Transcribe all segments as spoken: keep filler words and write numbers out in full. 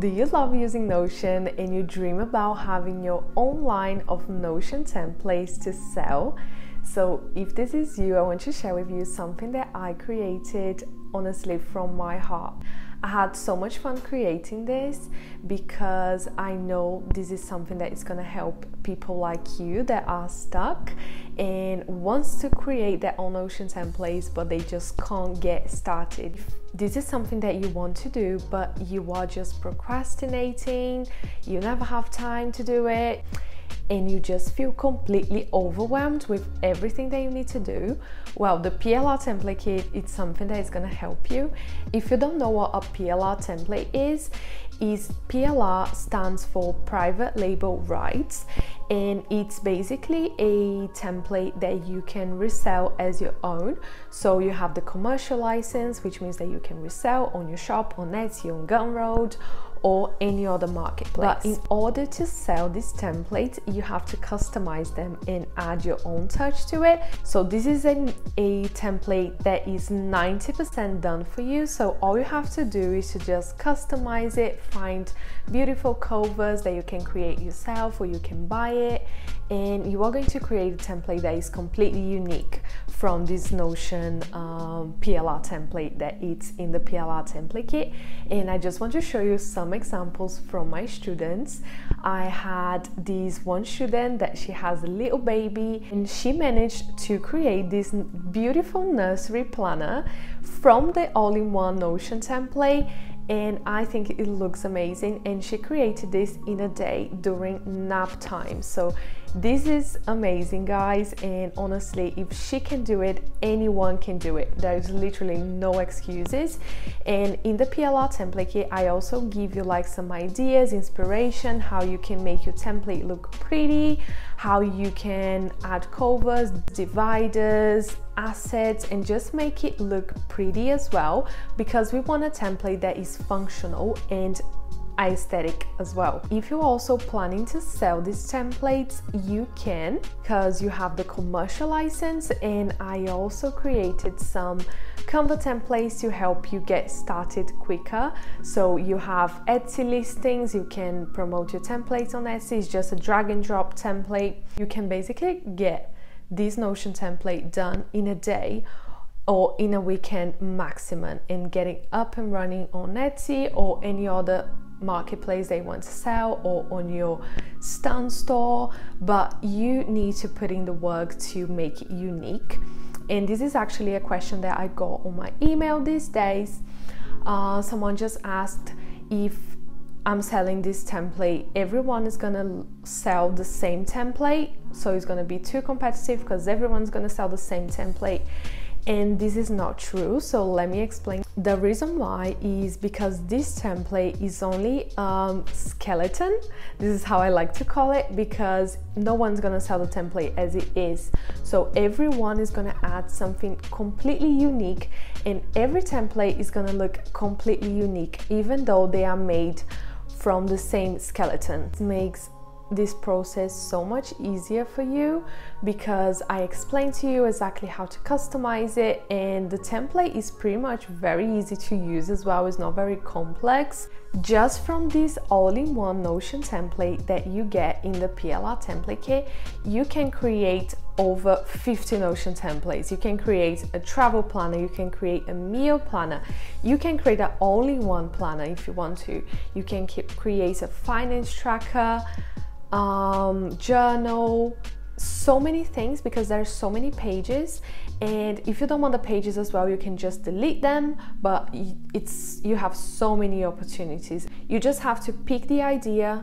Do you love using Notion and you dream about having your own line of Notion templates to sell? So if this is you, I want to share with you something that I created honestly from my heart. I had so much fun creating this because I know this is something that is going to help people like you that are stuck and wants to create their own Notion templates but they just can't get started. This is something that you want to do but you are just procrastinating, you never have time to do it, and you just feel completely overwhelmed with everything that you need to do. Well, the P L R template kit is something that is going to help you. If you don't know what a P L R template is, is P L R stands for private label rights, and it's basically a template that you can resell as your own. So you have the commercial license, which means that you can resell on your shop, on Etsy, on Gunroad, or any other marketplace. But in order to sell this template, you have to customize them and add your own touch to it. So this is an, a template that is ninety percent done for you. So all you have to do is to just customize it, find beautiful covers that you can create yourself or you can buy it, and you are going to create a template that is completely unique from this Notion um, P L R template that it's in the P L R template kit. And I just want to show you some examples from my students. I had this one student that she has a little baby, and she managed to create this beautiful nursery planner from the all-in-one Notion template, and I think it looks amazing, and she created this in a day during nap time. So this is amazing, guys, and honestly, if she can do it, anyone can do it. There's literally no excuses. And in the P L R template kit, I also give you like some ideas, inspiration, how you can make your template look pretty, how you can add covers, dividers, assets, and just make it look pretty as well, because we want a template that is functional and aesthetic as well. If you're also planning to sell these templates, you can, because you have the commercial license, and I also created some Canva templates to help you get started quicker. So you have Etsy listings, you can promote your templates on Etsy. It's just a drag and drop template. You can basically get this Notion template done in a day or in a weekend maximum, and getting up and running on Etsy or any other marketplace they want to sell, or on your stand store. But you need to put in the work to make it unique, and this is actually a question that I got on my email these days. Uh, someone just asked, if I'm selling this template, everyone is gonna sell the same template, so it's gonna be too competitive because everyone's gonna sell the same template. And this is not true, so let me explain. The reason why is because this template is only um, skeleton. This is how I like to call it, because no one's gonna sell the template as it is. So everyone is gonna add something completely unique, and every template is gonna look completely unique, even though they are made from the same skeleton. It makes this process so much easier for you, because I explained to you exactly how to customize it, and the template is pretty much very easy to use as well. It's not very complex. Just from this all-in-one Notion template that you get in the P L R template kit, you can create over fifty Notion templates. You can create a travel planner, you can create a meal planner, you can create an all-in-one planner if you want to, you can keep, create a finance tracker, um, journal, so many things, because there are so many pages. And if you don't want the pages as well, you can just delete them, but it's you have so many opportunities. You just have to pick the idea,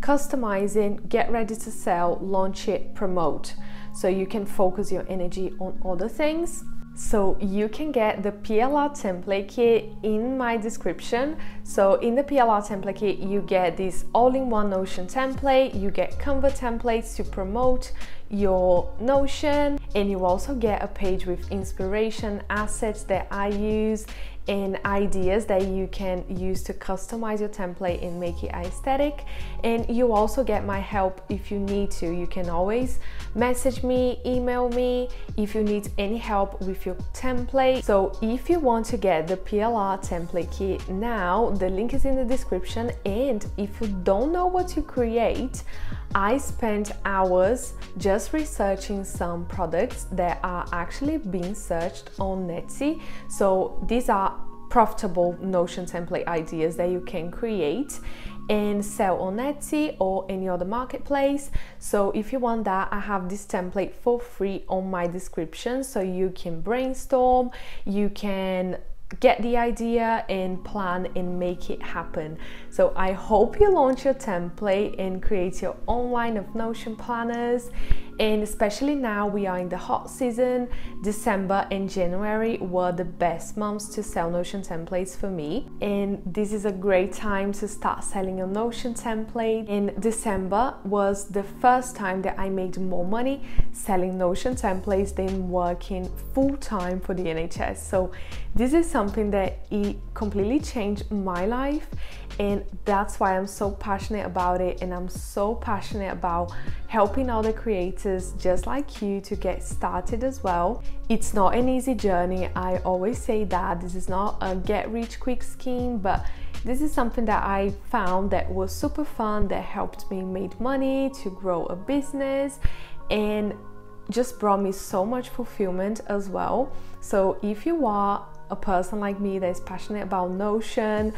customize it, get ready to sell, launch it, promote, so you can focus your energy on other things. So you can get the P L R template kit in my description. So in the P L R template kit, you get this all-in-one Notion template, you get Canva templates to promote your Notion, and you also get a page with inspiration, assets that I use, and ideas that you can use to customize your template and make it aesthetic. And you also get my help if you need to. You can always message me, email me if you need any help with your template. So if you want to get the P L R template kit now, the link is in the description. And if you don't know what to create, I spent hours just researching some products that are actually being searched on Etsy. So these are profitable Notion template ideas that you can create and sell on Etsy or any other marketplace. So if you want that, I have this template for free on my description, so you can brainstorm, you can get the idea and plan and make it happen. So I hope you launch your template and create your own line of Notion planners. And especially now we are in the hot season. December and January were the best months to sell Notion templates for me, and this is a great time to start selling a Notion template. And December was the first time that I made more money selling Notion templates than working full-time for the N H S. So this is something that it completely changed my life, and that's why I'm so passionate about it. And I'm so passionate about helping other creators just like you to get started as well. It's not an easy journey. I always say that this is not a get rich quick scheme, but this is something that I found that was super fun, that helped me make money, to grow a business, and just brought me so much fulfillment as well. So if you are a person like me that is passionate about Notion,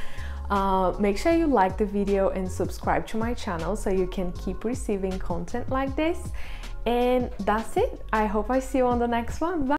Uh, make sure you like the video and subscribe to my channel so you can keep receiving content like this. And that's it. I hope I see you on the next one. Bye!